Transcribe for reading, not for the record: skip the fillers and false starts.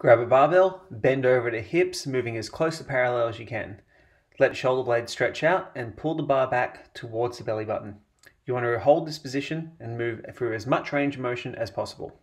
Grab a barbell, bend over to hips, moving as close to parallel as you can. Let shoulder blades stretch out and pull the bar back towards the belly button. You want to hold this position and move through as much range of motion as possible.